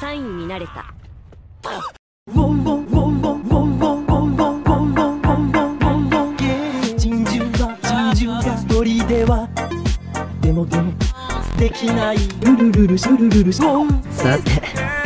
サインになれた。でもでもできない。ルルルルシュルルルシュ。さて。